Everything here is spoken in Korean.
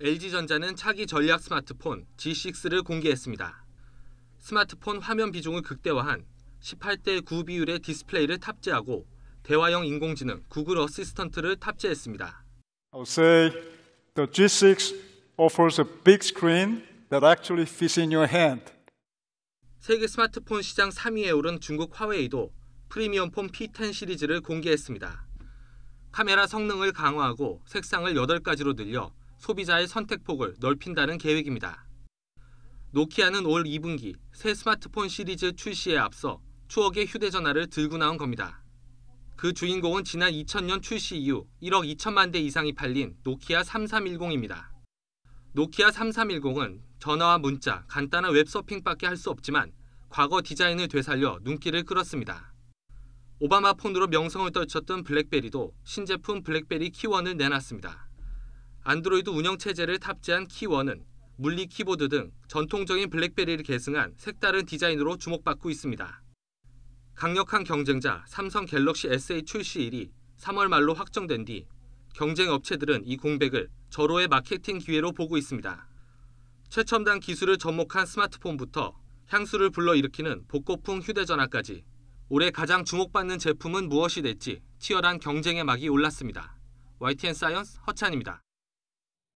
LG전자는 차기 전략 스마트폰 G6를 공개했습니다. 스마트폰 화면 비중을 극대화한 18:9 비율의 디스플레이를 탑재하고 대화형 인공지능 구글 어시스턴트를 탑재했습니다. I would say the G6 offers a big screen that actually fits in your hand. 세계 스마트폰 시장 3위에 오른 중국 화웨이도 프리미엄폰 P10 시리즈를 공개했습니다. 카메라 성능을 강화하고 색상을 8가지로 늘려 소비자의 선택폭을 넓힌다는 계획입니다. 노키아는 올 2분기 새 스마트폰 시리즈 출시에 앞서 추억의 휴대전화를 들고 나온 겁니다. 그 주인공은 지난 2000년 출시 이후 1억 2천만 대 이상이 팔린 노키아 3310입니다. 노키아 3310은 전화와 문자, 간단한 웹서핑밖에 할 수 없지만 과거 디자인을 되살려 눈길을 끌었습니다. 오바마 폰으로 명성을 떨쳤던 블랙베리도 신제품 블랙베리 키1을 내놨습니다. 안드로이드 운영체제를 탑재한 키1은 물리 키보드 등 전통적인 블랙베리를 계승한 색다른 디자인으로 주목받고 있습니다. 강력한 경쟁자 삼성 갤럭시 S8 출시일이 3월 말로 확정된 뒤 경쟁 업체들은 이 공백을 절호의 마케팅 기회로 보고 있습니다. 최첨단 기술을 접목한 스마트폰부터 향수를 불러일으키는 복고풍 휴대전화까지 올해 가장 주목받는 제품은 무엇이 될지 치열한 경쟁의 막이 올랐습니다. YTN 사이언스 허찬입니다.